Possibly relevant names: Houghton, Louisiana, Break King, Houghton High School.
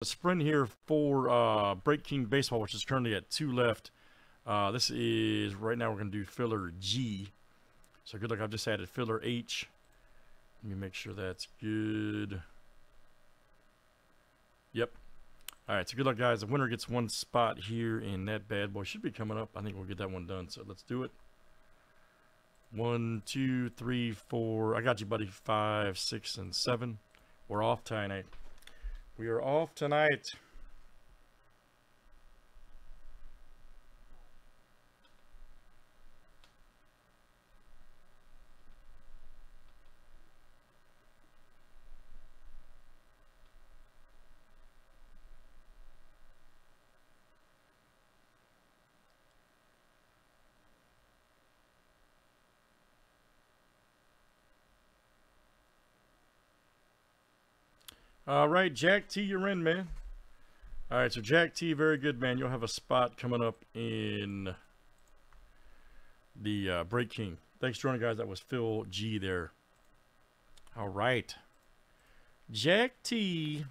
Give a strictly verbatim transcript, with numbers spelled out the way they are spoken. a sprint here for uh, Break King Baseball, which is currently at two left. Uh, this is, right now we're going to do filler G. So good luck, I've just added filler H. Let me make sure that's good. Yep. All right, so good luck, guys. The winner gets one spot here, and that bad boy should be coming up. I think we'll get that one done, so let's do it. One, two, three, four. I got you, buddy. Five, six, and seven. We're off tonight. We are off tonight. All right, Jack T, you're in, man. All right, so Jack T, very good, man. You'll have a spot coming up in the uh, Break King. Thanks for joining, guys. That was Phil G there. All right. Jack T.